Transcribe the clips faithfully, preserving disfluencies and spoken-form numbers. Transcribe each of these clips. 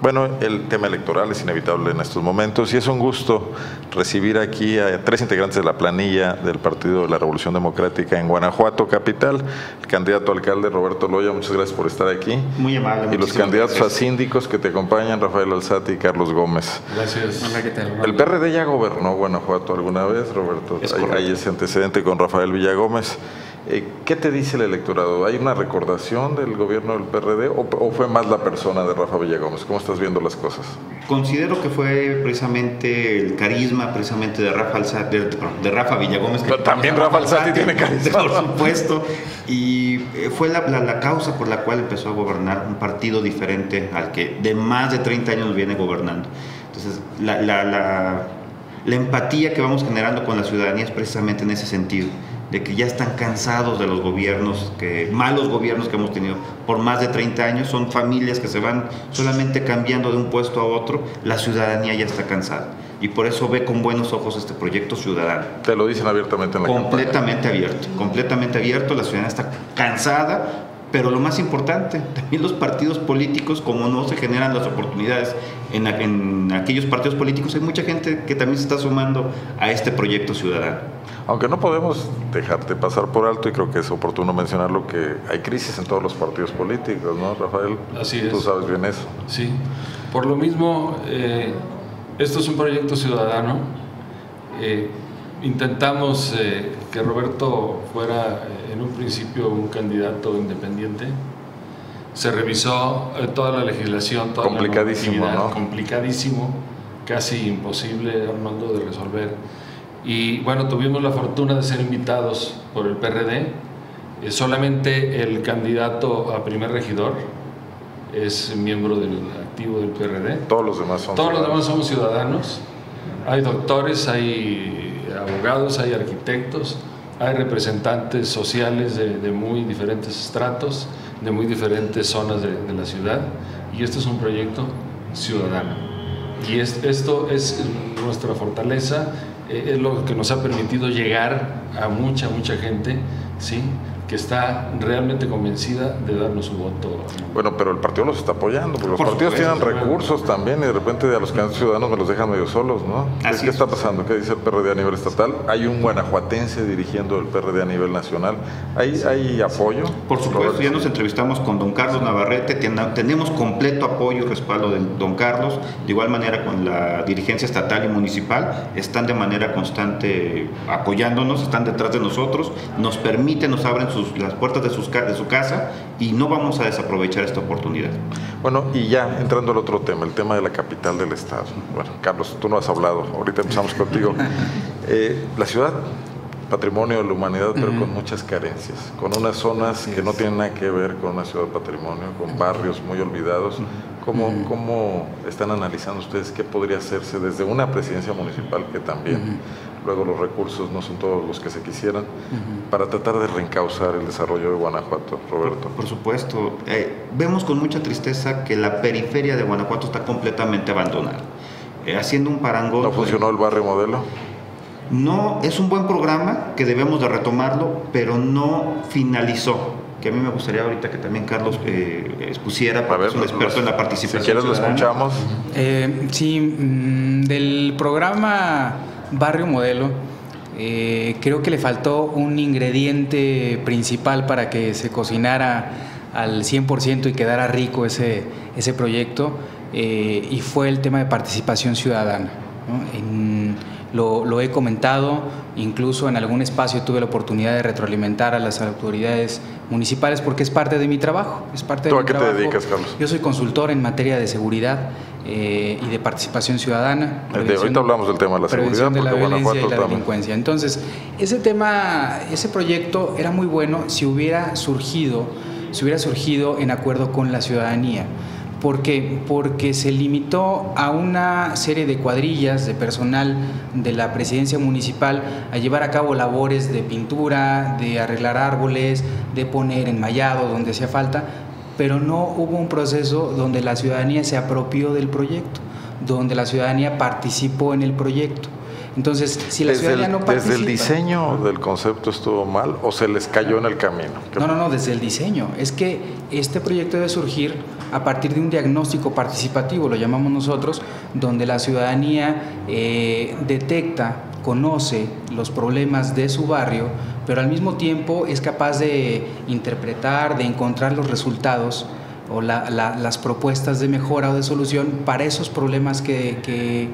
Bueno, el tema electoral es inevitable en estos momentos y es un gusto recibir aquí a tres integrantes de la planilla del Partido de la Revolución Democrática en Guanajuato, capital. El candidato alcalde Roberto Loya, muchas gracias por estar aquí. Muy amable. Y los candidatos gracias. a síndicos que te acompañan, Rafael Alzati y Carlos Gómez. Gracias. Hola, ¿qué tal? El P R D ya gobernó Guanajuato alguna vez, Roberto. Es hay, hay ese antecedente con Rafael Villagómez. ¿Qué te dice el electorado? ¿Hay una recordación del gobierno del P R D o, o fue más la persona de Rafa Villagómez? ¿Cómo estás viendo las cosas? Considero que fue precisamente el carisma precisamente de Rafa, Alzati, de, de Rafa Villagómez. Que Pero también Rafa Alzati tiene carisma. Por supuesto. Y fue la, la, la causa por la cual empezó a gobernar un partido diferente al que de más de treinta años viene gobernando. Entonces, la, la, la, la empatía que vamos generando con la ciudadanía es precisamente en ese sentido, de que ya están cansados de los gobiernos, que, malos gobiernos que hemos tenido por más de treinta años, son familias que se van solamente cambiando de un puesto a otro, la ciudadanía ya está cansada y por eso ve con buenos ojos este proyecto ciudadano. Te lo dicen abiertamente en la campaña. Completamente abierto, completamente abierto, la ciudadanía está cansada. Pero lo más importante, también los partidos políticos, como no se generan las oportunidades en, en aquellos partidos políticos, hay mucha gente que también se está sumando a este proyecto ciudadano. Aunque no podemos dejarte pasar por alto, y creo que es oportuno mencionarlo, que hay crisis en todos los partidos políticos, ¿no, Rafael? Así es. Tú sabes bien eso. Sí. Por lo mismo, eh, esto es un proyecto ciudadano. Eh, Intentamos eh, que Roberto fuera eh, en un principio un candidato independiente. Se revisó eh, toda la legislación, toda complicadísimo, la normatividad, ¿no? Complicadísimo, casi imposible, Armando, de resolver. Y bueno, tuvimos la fortuna de ser invitados por el P R D. Eh, solamente el candidato a primer regidor es miembro del activo del P R D. Todos los demás son Todos ciudadanos. los demás somos ciudadanos. Hay doctores, hay abogados, hay arquitectos, hay representantes sociales de, de muy diferentes estratos, de muy diferentes zonas de, de la ciudad, y esto es un proyecto ciudadano. Y es, esto es nuestra fortaleza, eh, es lo que nos ha permitido llegar a mucha, mucha gente, ¿sí?, que está realmente convencida de darnos su voto. Bueno, pero el partido los está apoyando, porque los Por partidos supuesto, tienen claro. recursos también, y de repente a los candidatos ciudadanos me los dejan medio solos, ¿no? Así ¿Qué es. está pasando? ¿Qué dice el P R D a nivel estatal? Hay un guanajuatense dirigiendo el P R D a nivel nacional. ¿Hay, sí. ¿hay apoyo? Por supuesto, Robert, ya nos entrevistamos con don Carlos Navarrete, tenemos completo apoyo y respaldo de don Carlos, de igual manera con la dirigencia estatal y municipal, están de manera constante apoyándonos, están detrás de nosotros, nos permiten, nos abren su las puertas de, sus, de su casa, y no vamos a desaprovechar esta oportunidad. Bueno, y ya entrando al otro tema, el tema de la capital del estado. Bueno, Carlos, tú no has hablado, ahorita empezamos contigo. Eh, la ciudad, patrimonio de la humanidad, pero uh-huh. con muchas carencias, con unas zonas que no tienen nada que ver con una ciudad patrimonio, con barrios muy olvidados. ¿Cómo, uh-huh. ¿cómo están analizando ustedes qué podría hacerse desde una presidencia municipal que también... Uh-huh. luego los recursos no son todos los que se quisieran, uh-huh. para tratar de reencauzar el desarrollo de Guanajuato, Roberto? Por, por supuesto. Eh, vemos con mucha tristeza que la periferia de Guanajuato está completamente abandonada. Eh, haciendo un parangón... ¿No funcionó el barrio modelo? No, es un buen programa que debemos de retomarlo, pero no finalizó. Que a mí me gustaría ahorita que también Carlos eh, expusiera, porque ver, es un experto los, en la participación. Si quieres lo escuchamos. Eh, sí, del programa... Barrio Modelo, eh, creo que le faltó un ingrediente principal para que se cocinara al cien por ciento y quedara rico ese, ese proyecto, eh, y fue el tema de participación ciudadana, ¿no? En, lo, lo he comentado, incluso en algún espacio tuve la oportunidad de retroalimentar a las autoridades municipales porque es parte de mi trabajo. Es parte de ¿Tú a qué trabajo. te dedicas, Carlos? Yo soy consultor en materia de seguridad. Eh, y de participación ciudadana. Ahorita hablamos del tema de la seguridad, de la violencia y la delincuencia. Entonces, ese tema, ese proyecto era muy bueno si hubiera surgido, si hubiera surgido en acuerdo con la ciudadanía. ¿Por qué? Porque se limitó a una serie de cuadrillas de personal de la presidencia municipal a llevar a cabo labores de pintura, de arreglar árboles, de poner enmayado donde hacía falta, pero no hubo un proceso donde la ciudadanía se apropió del proyecto, donde la ciudadanía participó en el proyecto. Entonces, si la desde ciudadanía el, no participa… ¿Desde el diseño del concepto estuvo mal o se les cayó en el camino? No, no, no, desde el diseño. Es que este proyecto debe surgir a partir de un diagnóstico participativo, lo llamamos nosotros, donde la ciudadanía eh, detecta, conoce los problemas de su barrio, pero al mismo tiempo es capaz de interpretar, de encontrar los resultados o la, la, las propuestas de mejora o de solución para esos problemas que, que,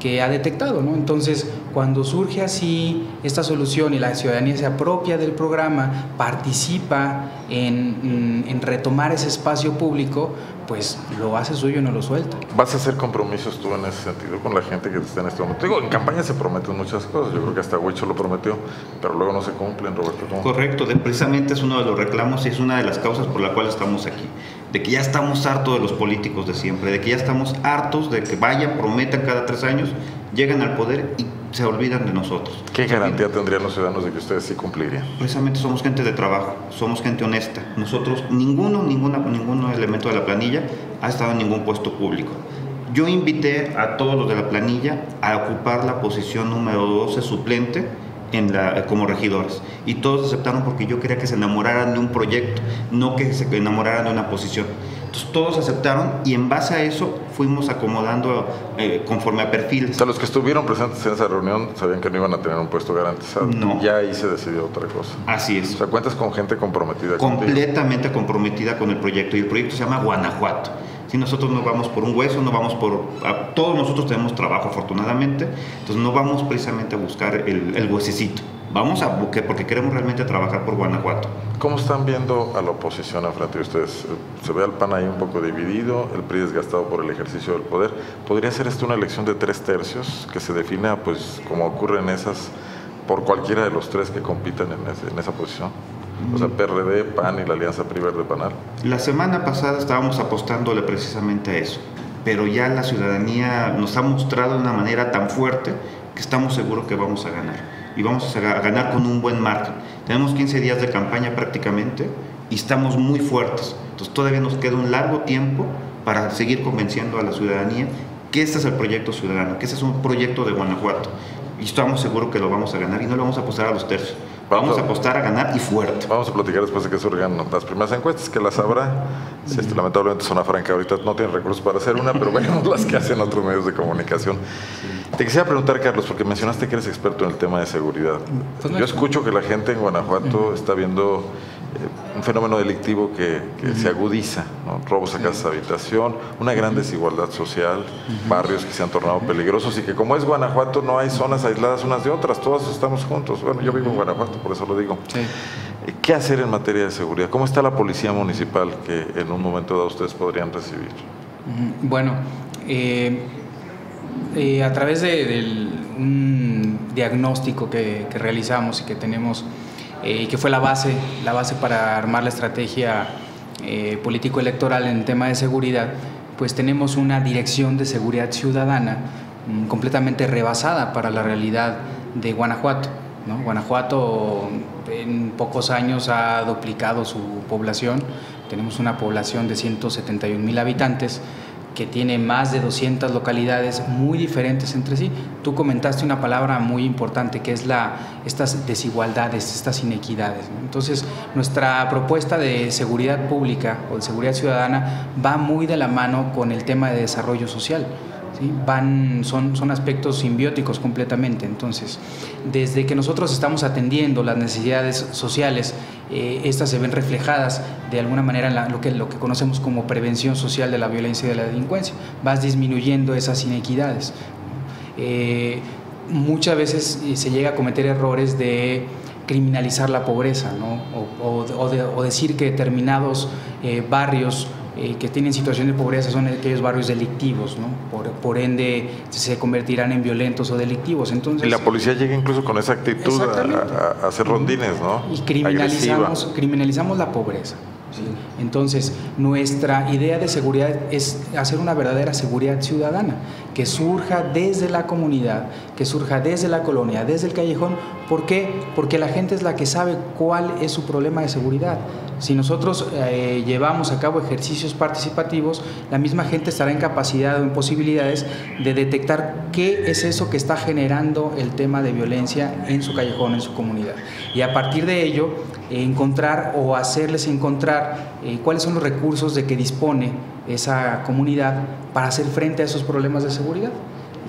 que ha detectado, ¿no? Entonces, cuando surge así esta solución y la ciudadanía se apropia del programa, participa en, en retomar ese espacio público, pues lo hace suyo y no lo suelta. ¿Vas a hacer compromisos tú en ese sentido con la gente que está en este momento? Digo, en campaña se prometen muchas cosas, yo creo que hasta Huicho lo prometió, pero luego no se cumplen, Roberto. ¿Cómo? Correcto, precisamente es uno de los reclamos y es una de las causas por la cual estamos aquí, de que ya estamos hartos de los políticos de siempre, de que ya estamos hartos de que vayan, prometan cada tres años, llegan al poder y se olvidan de nosotros. ¿Qué garantía tendrían los ciudadanos de que ustedes sí cumplirían? Precisamente somos gente de trabajo, somos gente honesta. Nosotros, ninguno, ninguna, ninguno elemento de la planilla ha estado en ningún puesto público. Yo invité a todos los de la planilla a ocupar la posición número doce suplente en la, como regidores, y todos aceptaron porque yo quería que se enamoraran de un proyecto, no que se enamoraran de una posición. Entonces todos aceptaron y en base a eso fuimos acomodando eh, conforme a perfiles. O sea, los que estuvieron presentes en esa reunión sabían que no iban a tener un puesto garantizado. No. Ya ahí se decidió otra cosa. Así es. O sea, cuentas con gente comprometida. Completamente contigo. comprometida con el proyecto, y el proyecto se llama Guanajuato. Si nosotros no vamos por un hueso, no vamos por... A, todos nosotros tenemos trabajo, afortunadamente, entonces no vamos precisamente a buscar el, el huesecito. Vamos a buscar, porque queremos realmente trabajar por Guanajuato. ¿Cómo están viendo a la oposición enfrente de ustedes? Se ve al PAN ahí un poco dividido, el P R I desgastado por el ejercicio del poder. ¿Podría ser esto una elección de tres tercios que se defina, pues, como ocurre en esas, por cualquiera de los tres que compitan en, ese, en esa posición? O sea, P R D, PAN y la Alianza Priver de Panal. La semana pasada estábamos apostándole precisamente a eso, pero ya la ciudadanía nos ha mostrado de una manera tan fuerte que estamos seguros que vamos a ganar, y vamos a ganar con un buen margen. Tenemos quince días de campaña prácticamente y estamos muy fuertes, entonces todavía nos queda un largo tiempo para seguir convenciendo a la ciudadanía que este es el proyecto ciudadano, que este es un proyecto de Guanajuato, y estamos seguros que lo vamos a ganar, y no lo vamos a apostar a los tercios. Vamos, vamos a, a apostar a ganar y fuerte. Vamos a platicar después de que surgan las primeras encuestas, que las habrá. Sí, este, lamentablemente Zona Franca ahorita no tiene recursos para hacer una, pero veamos las que hacen otros medios de comunicación. Sí. Te quisiera preguntar, Carlos, porque mencionaste que eres experto en el tema de seguridad. Yo escucho que la gente en Guanajuato está viendo eh, un fenómeno delictivo que, que se agudiza, ¿no? Robos a casas de habitación, una gran desigualdad social, barrios que se han tornado peligrosos, y que como es Guanajuato no hay zonas aisladas unas de otras, todas estamos juntos. Bueno, yo vivo en Guanajuato, por eso lo digo. Sí. ¿Qué hacer en materia de seguridad? ¿Cómo está la policía municipal que en un momento dado ustedes podrían recibir? Bueno, eh, eh, a través de, de un diagnóstico que, que realizamos y que tenemos, eh, que fue la base, la base para armar la estrategia eh, político-electoral en tema de seguridad, pues tenemos una dirección de seguridad ciudadana um, completamente rebasada para la realidad de Guanajuato, ¿no? Guanajuato en pocos años ha duplicado su población. Tenemos una población de ciento setenta y un mil habitantes que tiene más de doscientas localidades muy diferentes entre sí. Tú comentaste una palabra muy importante que es la, estas desigualdades, estas inequidades, ¿no? Entonces, nuestra propuesta de seguridad pública o de seguridad ciudadana va muy de la mano con el tema de desarrollo social. ¿Sí? Van, son, son aspectos simbióticos completamente. Entonces, desde que nosotros estamos atendiendo las necesidades sociales, eh, estas se ven reflejadas de alguna manera en la, lo, que, lo que conocemos como prevención social de la violencia y de la delincuencia. Vas disminuyendo esas inequidades. Eh, muchas veces se llega a cometer errores de criminalizar la pobreza, ¿no? o, o, o, de, o decir que determinados eh, barrios que tienen situación de pobreza son aquellos barrios delictivos, ¿no? Por, por ende se convertirán en violentos o delictivos. Entonces, y la policía llega incluso con esa actitud a, a hacer rondines, ¿no? Y criminalizamos, criminalizamos la pobreza. ¿sí? Entonces, nuestra idea de seguridad es hacer una verdadera seguridad ciudadana, que surja desde la comunidad, que surja desde la colonia, desde el callejón. ¿Por qué? Porque la gente es la que sabe cuál es su problema de seguridad. Si nosotros eh, llevamos a cabo ejercicios participativos, la misma gente estará en capacidad o en posibilidades de detectar qué es eso que está generando el tema de violencia en su callejón, en su comunidad. Y a partir de ello, eh, encontrar o hacerles encontrar eh, cuáles son los recursos de que dispone esa comunidad para hacer frente a esos problemas de seguridad.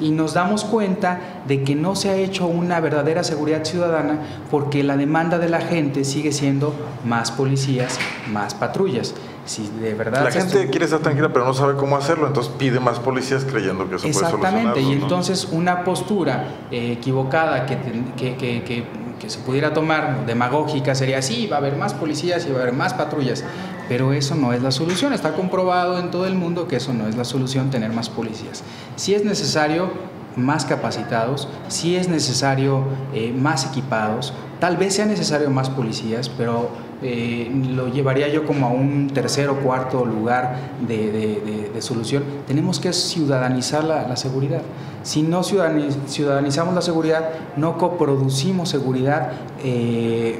Y nos damos cuenta de que no se ha hecho una verdadera seguridad ciudadana porque la demanda de la gente sigue siendo más policías, más patrullas. Si de verdad la gente estuvo... quiere estar tranquila pero no sabe cómo hacerlo, entonces pide más policías creyendo que eso puede solucionarlo. Exactamente, y entonces, ¿no?, una postura eh, equivocada que, que, que, que, que se pudiera tomar, demagógica, sería: sí, va a haber más policías y va a haber más patrullas. Pero eso no es la solución. Está comprobado en todo el mundo que eso no es la solución, tener más policías. Si es necesario, más capacitados, si es necesario, eh, más equipados. Tal vez sea necesario más policías, pero eh, lo llevaría yo como a un tercer o cuarto lugar de, de, de, de solución. Tenemos que ciudadanizar la, la seguridad. Si no ciudadaniz, ciudadanizamos la seguridad, no coproducimos seguridad, eh,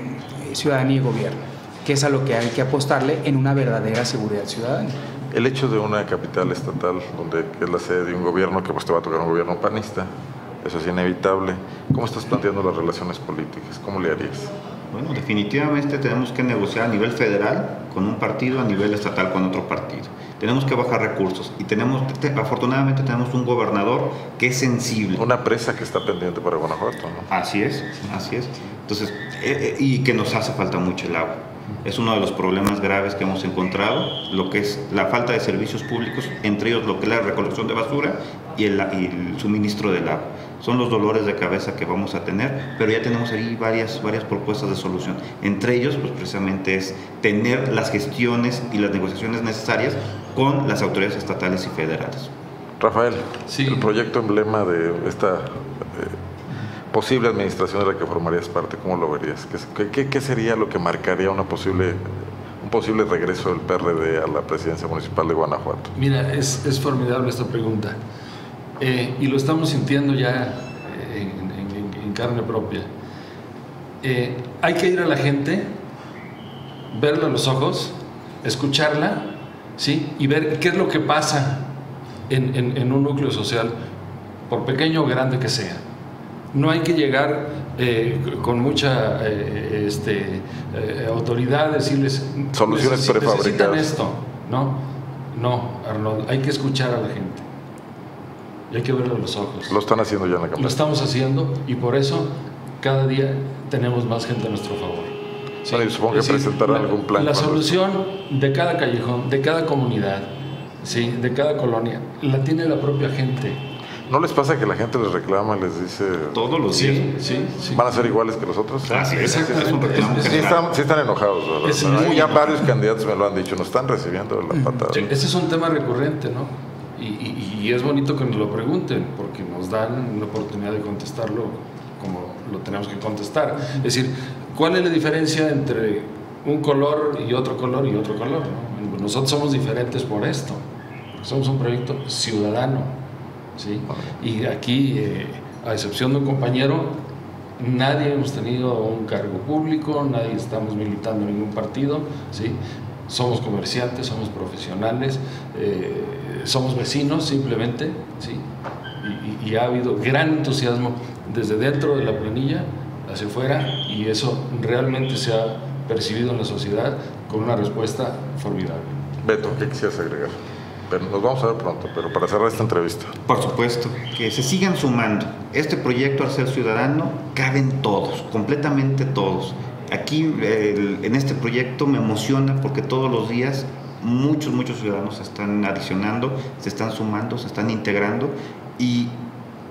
ciudadanía y gobierno, que es a lo que hay que apostarle en una verdadera seguridad ciudadana. El hecho de una capital estatal, donde es la sede de un gobierno, que pues te va a tocar un gobierno panista, eso es inevitable. ¿Cómo estás planteando las relaciones políticas? ¿Cómo le harías? Bueno, definitivamente tenemos que negociar a nivel federal con un partido, a nivel estatal con otro partido. Tenemos que bajar recursos y tenemos, afortunadamente tenemos un gobernador que es sensible. Una presa que está pendiente para Guanajuato, ¿no? Así es, así es. Entonces, eh, eh, y que nos hace falta mucho el agua. Es uno de los problemas graves que hemos encontrado, lo que es la falta de servicios públicos, entre ellos lo que es la recolección de basura y el, y el suministro del agua. Son los dolores de cabeza que vamos a tener, pero ya tenemos ahí varias, varias propuestas de solución. Entre ellos, pues precisamente es tener las gestiones y las negociaciones necesarias con las autoridades estatales y federales. Rafael, sí, el proyecto emblema de esta... Eh, posible administración de la que formarías parte, ¿cómo lo verías? ¿Qué, qué, qué sería lo que marcaría una posible, un posible regreso del P R D a la presidencia municipal de Guanajuato? Mira, es, es formidable esta pregunta, eh, y lo estamos sintiendo ya en, en, en carne propia. Eh, hay que ir a la gente, verla a los ojos, escucharla, ¿sí?, y ver qué es lo que pasa en, en, en un núcleo social, por pequeño o grande que sea. No hay que llegar eh, con mucha eh, este, eh, autoridad, decirles soluciones prefabricadas, necesitan esto. No, no, Arnold, hay que escuchar a la gente y hay que verlo a los ojos. Lo están haciendo ya en la campaña. Lo estamos haciendo y por eso cada día tenemos más gente a nuestro favor. Sí, bueno, y supongo que presentarán algún plan. La solución esto. de cada callejón, de cada comunidad, sí, de cada colonia, la tiene la propia gente. ¿No les pasa que la gente les reclama, les dice... Todos los días. Sí, sí. ¿Van a ser iguales que los otros? Ah, sí, exactamente. Sí, es es, sí, están, sí están enojados, ¿verdad? Es muy ya enojado. Varios candidatos me lo han dicho, nos están recibiendo la patada. Sí, ese es un tema recurrente, ¿no? Y, y, y es bonito que nos lo pregunten, porque nos dan la oportunidad de contestarlo como lo tenemos que contestar. Es decir, ¿cuál es la diferencia entre un color y otro color y otro color? ¿No? Nosotros somos diferentes por esto. Somos un proyecto ciudadano. Sí. Y aquí, eh, a excepción de un compañero, nadie hemos tenido un cargo público, nadie estamos militando en ningún partido, ¿sí? Somos comerciantes, somos profesionales, eh, somos vecinos simplemente, ¿sí? y, y, y ha habido gran entusiasmo desde dentro de la planilla hacia afuera, y eso realmente se ha percibido en la sociedad con una respuesta formidable. Beto, ¿qué quisieras agregar? Pero nos vamos a ver pronto, pero para cerrar esta entrevista. Por supuesto, que se sigan sumando. Este proyecto, al ser ciudadano, caben todos, completamente todos. Aquí, el, en este proyecto, me emociona porque todos los días muchos, muchos ciudadanos se están adicionando, se están sumando, se están integrando. Y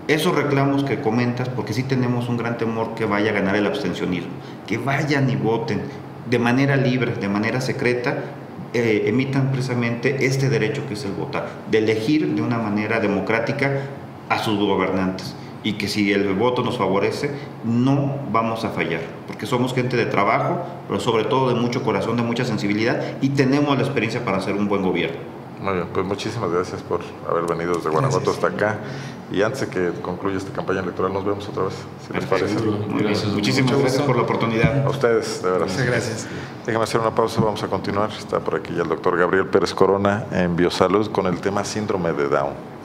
esos reclamos que comentas, porque sí tenemos un gran temor que vaya a ganar el abstencionismo, que vayan y voten de manera libre, de manera secreta, Eh, emitan precisamente este derecho que es el votar, de elegir de una manera democrática a sus gobernantes. y que si el voto nos favorece, no vamos a fallar, porque somos gente de trabajo, pero sobre todo de mucho corazón, de mucha sensibilidad, y tenemos la experiencia para hacer un buen gobierno. Muy bien, pues muchísimas gracias por haber venido desde Guanajuato hasta acá, y antes de que concluya esta campaña electoral nos vemos otra vez, si les parece. Muy bien. Muchísimas gracias por la oportunidad. A ustedes, de verdad. Muchas gracias. Déjame hacer una pausa, vamos a continuar. Está por aquí ya el doctor Gabriel Pérez Corona en Biosalud con el tema síndrome de Down.